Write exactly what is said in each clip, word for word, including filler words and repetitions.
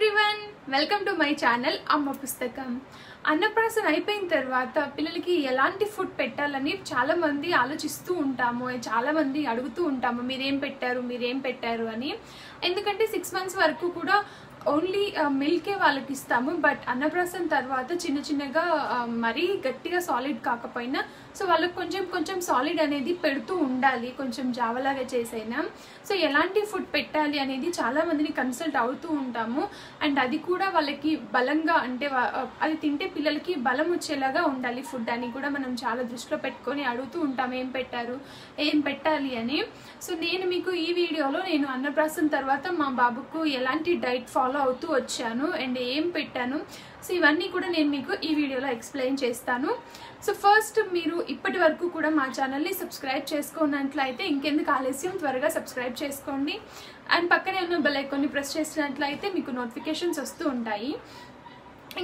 Everyone welcome to my channel Amma Pustakam. अन्नप्राशन అయిపోయిన తర్వాత పిల్లలకి ఎలాంటి ఫుడ్ పెట్టాలని చాలా మంది ఆలోచిస్తూ ఉంటాము, చాలా మంది అడుగుతూ ఉంటాము మీరేం పెట్టారు మీరేం పెట్టారు అని। ఎందుకంటే సిక్స్ మంత్స్ వరకు కూడా ఓన్లీ మిల్కే వాళ్ళకి ఇస్తాము, బట్ అన్నప్రాసన తర్వాత చిన్న చిన్నగా మరీ గట్టిగా సాలిడ్ కాకపోయినా సో వాళ్ళకి కొంచెం కొంచెం సాలిడ్ అనేది పెడుతూ ఉండాలి, కొంచెం జావలాగా చేసైనా। సో ఎలాంటి ఫుడ్ పెట్టాలి అనేది చాలా మందిని కన్సల్ట్ అవుతూ ఉంటాము, అండ్ అది కూడా వాళ్ళకి బలంగా అంటే అది తింటే పిల్లలకి బలం వచ్చేలాగా ఉండాలి ఫుడ్ అని కూడా మనం చాలా దృష్టిలో పెట్టుకొని అడుగుతూ ఉంటాము ఏం పెట్టారు ఏం పెట్టాలి అని। సో నేను మీకు ఈ వీడియోలో నేను అన్నప్రాసన తర్వాత మా బాబుకు ఎలాంటి డైట్ ఫాలో అవుతూ వచ్చాను అండ్ ఏం పెట్టాను సో ఇవన్నీ కూడా నేను మీకు ఈ వీడియోలో ఎక్స్ప్లెయిన్ చేస్తాను। సో ఫస్ట్ మీరు ఇప్పటి వరకు కూడా మా ఛానల్ని సబ్స్క్రైబ్ చేసుకున్నట్లయితే ఇంకెందుకు ఆలస్యం, త్వరగా సబ్స్క్రైబ్ చేసుకోండి అండ్ పక్కనే ఉన్న బెల్ ఐకాన్ని ప్రెస్ చేసినట్లయితే మీకు నోటిఫికేషన్స్ వస్తూ ఉంటాయి।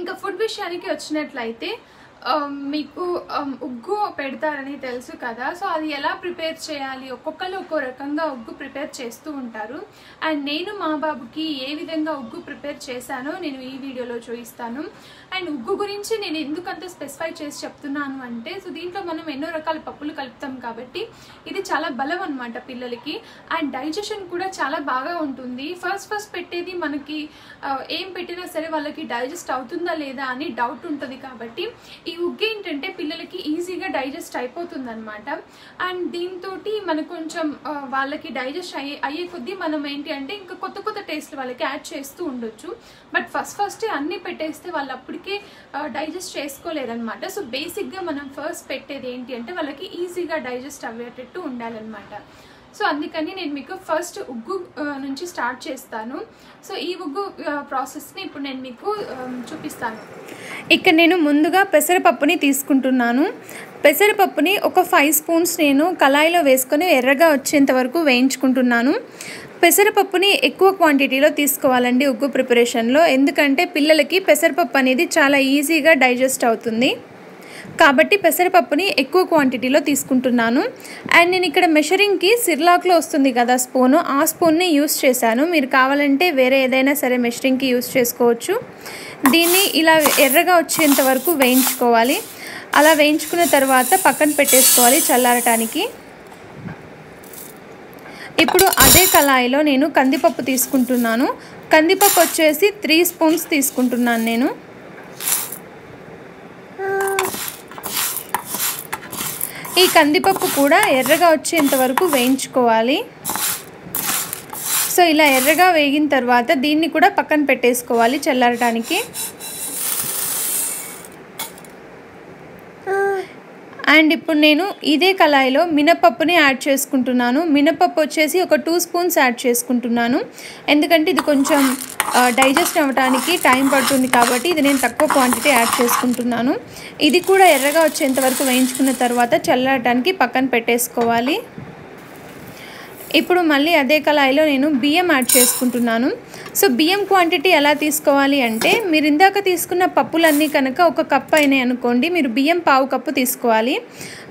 ఇంకా ఫుడ్ విషయానికి వచ్చినట్లయితే మీకు ఉగ్గు పెడతారని తెలుసు కదా, సో అది ఎలా ప్రిపేర్ చేయాలి ఒక్కొక్కరు ఒక్కో రకంగా ఉగ్గు ప్రిపేర్ చేస్తూ ఉంటారు, అండ్ నేను మా బాబుకి ఏ విధంగా ఉగ్గు ప్రిపేర్ చేశానో నేను ఈ వీడియోలో చూపిస్తాను। అండ్ ఉగ్గు గురించి నేను ఎందుకంత స్పెసిఫై చేసి చెప్తున్నాను అంటే సో దీంట్లో మనం ఎన్నో రకాల పప్పులు కలుపుతాం కాబట్టి ఇది చాలా బలం అనమాట పిల్లలకి, అండ్ డైజెషన్ కూడా చాలా బాగా ఉంటుంది। ఫస్ట్ ఫస్ట్ పెట్టేది మనకి ఏం పెట్టినా సరే వాళ్ళకి డైజెస్ట్ అవుతుందా లేదా అని డౌట్ ఉంటుంది కాబట్టి ఈ ఉగ్గు ఏంటంటే పిల్లలకి ఈజీగా డైజెస్ట్ అయిపోతుంది అనమాట। అండ్ దీంతో మనకు కొంచెం వాళ్ళకి డైజెస్ట్ అయ్యే అయ్యే కొద్దీ మనం ఏంటి అంటే ఇంకా కొత్త కొత్త టేస్ట్లు వాళ్ళకి యాడ్ చేస్తూ ఉండొచ్చు, బట్ ఫస్ట్ ఫస్ట్ అన్నీ పెట్టేస్తే వాళ్ళు అప్పటికే డైజెస్ట్ చేసుకోలేదన్నమాట। సో బేసిక్గా మనం ఫస్ట్ పెట్టేది ఏంటి అంటే వాళ్ళకి ఈజీగా డైజెస్ట్ అయ్యేటట్టు ఉండాలన్నమాట। సో అందుకని నేను మీకు ఫస్ట్ ఉగ్గు నుంచి స్టార్ట్ చేస్తాను। సో ఈ ఉగ్గు ప్రాసెస్ని ఇప్పుడు నేను మీకు చూపిస్తాను। ఇక్కడ నేను ముందుగా పెసరపప్పుని తీసుకుంటున్నాను, పెసరపప్పుని ఒక ఫైవ్ స్పూన్స్ నేను కళాయిలో వేసుకొని ఎర్రగా వచ్చేంత వరకు వేయించుకుంటున్నాను। పెసరపప్పుని ఎక్కువ క్వాంటిటీలో తీసుకోవాలండి ఉగ్గు ప్రిపరేషన్లో, ఎందుకంటే పిల్లలకి పెసరపప్పు అనేది చాలా ఈజీగా డైజెస్ట్ అవుతుంది కాబట్టి పెసరపప్పుని ఎక్కువ క్వాంటిటీలో తీసుకుంటున్నాను। అండ్ నేను ఇక్కడ మెషరింగ్కి సిర్లాక్లో వస్తుంది కదా స్పూను, ఆ స్పూన్ని యూస్ చేశాను, మీరు కావాలంటే వేరే ఏదైనా సరే మెషరింగ్కి యూస్ చేసుకోవచ్చు। దీన్ని ఇలా ఎర్రగా వచ్చేంత వరకు వేయించుకోవాలి, అలా వేయించుకున్న తర్వాత పక్కన పెట్టేసుకోవాలి చల్లారటానికి। ఇప్పుడు అదే కళాయిలో నేను కందిపప్పు తీసుకుంటున్నాను, కందిపప్పు వచ్చేసి త్రీ స్పూన్స్ తీసుకుంటున్నాను నేను। ఈ కందిపప్పు కూడా ఎర్రగా వచ్చేంత వరకు వేయించుకోవాలి। సో ఇలా ఎర్రగా వేగిన తర్వాత దీన్ని కూడా పక్కన పెట్టేసుకోవాలి చల్లారడానికి। అండ్ ఇప్పుడు నేను ఇదే కళాయిలో మినపప్పుని యాడ్ చేసుకుంటున్నాను, మినపప్పు వచ్చేసి ఒక టూ స్పూన్స్ యాడ్ చేసుకుంటున్నాను, ఎందుకంటే ఇది కొంచెం డైజెస్ట్ అవ్వడానికి టైం పడుతుంది కాబట్టి ఇది నేను తక్కువ క్వాంటిటీ యాడ్ చేసుకుంటున్నాను। ఇది కూడా ఎర్రగా వచ్చేంత వరకు వేయించుకున్న తర్వాత చల్లారడానికి పక్కన పెట్టేసుకోవాలి। ఇప్పుడు మళ్ళీ అదే కళాయిలో నేను బియ్యం యాడ్ చేసుకుంటున్నాను। సో బియ్యం క్వాంటిటీ ఎలా తీసుకోవాలి అంటే మీరు ఇందాక తీసుకున్న పప్పులన్నీ కనుక ఒక కప్పు అయినాయి అనుకోండి, మీరు బియ్యం పావు కప్పు తీసుకోవాలి।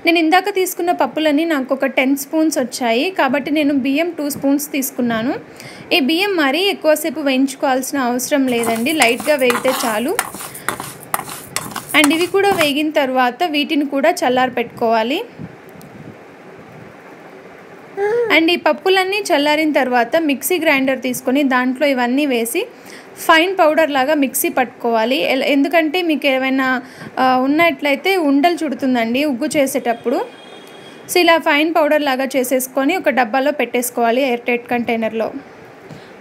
నేను ఇందాక తీసుకున్న పప్పులన్నీ నాకు ఒక టెన్ స్పూన్స్ వచ్చాయి కాబట్టి నేను బియ్యం టూ స్పూన్స్ తీసుకున్నాను। ఈ బియ్యం మరీ ఎక్కువసేపు వేయించుకోవాల్సిన అవసరం లేదండి, లైట్గా వేగితే చాలు। అండ్ ఇవి కూడా వేగిన తర్వాత వీటిని కూడా చల్లారి పెట్టుకోవాలి। అండ్ ఈ పప్పులన్నీ చల్లారిన తర్వాత మిక్సీ గ్రైండర్ తీసుకొని దాంట్లో ఇవన్నీ వేసి ఫైన్ పౌడర్ లాగా మిక్సీ పట్టుకోవాలి, ఎందుకంటే మీకు ఏమైనా ఉన్నట్లయితే ఉండలు చుడుతుందండి ఉగ్గు చేసేటప్పుడు। సో ఇలా ఫైన్ పౌడర్ లాగా చేసేసుకొని ఒక డబ్బాలో పెట్టేసుకోవాలి ఎయిర్ టైట్ కంటైనర్లో।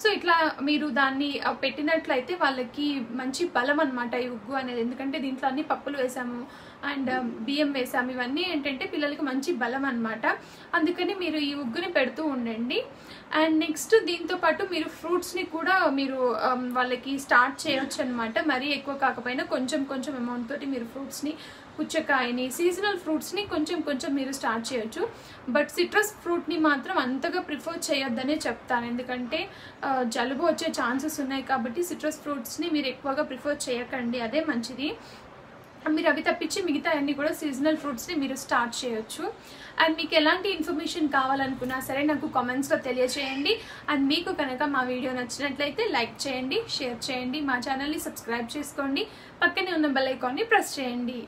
సో ఇట్లా మీరు దాన్ని పెట్టినట్లయితే వాళ్ళకి మంచి బలం అనమాట ఈ ఉగ్గు అనేది, ఎందుకంటే దీంట్లో అన్ని పప్పులు వేసాము అండ్ బియ్యం వేసాము, ఇవన్నీ ఏంటంటే పిల్లలకి మంచి బలం అనమాట, అందుకని మీరు ఈ ఉగ్గుని పెడుతూ ఉండండి। అండ్ నెక్స్ట్ దీంతోపాటు మీరు ఫ్రూట్స్ని కూడా మీరు వాళ్ళకి స్టార్ట్ చేయవచ్చు అనమాట, మరీ ఎక్కువ కాకపోయినా కొంచెం కొంచెం అమౌంట్ తోటి మీరు ఫ్రూట్స్ని పుచ్చకాయని సీజనల్ ఫ్రూట్స్ని కొంచెం కొంచెం మీరు స్టార్ట్ చేయొచ్చు, బట్ సిట్రస్ ఫ్రూట్ని మాత్రం అంతగా ప్రిఫర్ చేయొద్దనే చెప్తాను, ఎందుకంటే జలుబు వచ్చే ఛాన్సెస్ ఉన్నాయి కాబట్టి సిట్రస్ ఫ్రూట్స్ని మీరు ఎక్కువగా ప్రిఫర్ చేయకండి, అదే మంచిది। మీరు అవి తప్పించి మిగతా అన్ని కూడా సీజనల్ ఫ్రూట్స్ ని మీరు స్టార్ట్ చేయొచ్చు. అండ్ మీకు ఎలాంటి ఇన్ఫర్మేషన్ కావాలనుకున్నా సరే నాకు కామెంట్స్ లో తెలియజేయండి. అండ్ మీకు కనుక మా వీడియో నచ్చినట్లయితే లైక్ చేయండి, షేర్ చేయండి, మా ఛానల్ ని సబ్స్క్రైబ్ చేసుకోండి, పక్కనే ఉన్న బెల్ ఐకాన్ ని ప్రెస్ చేయండి.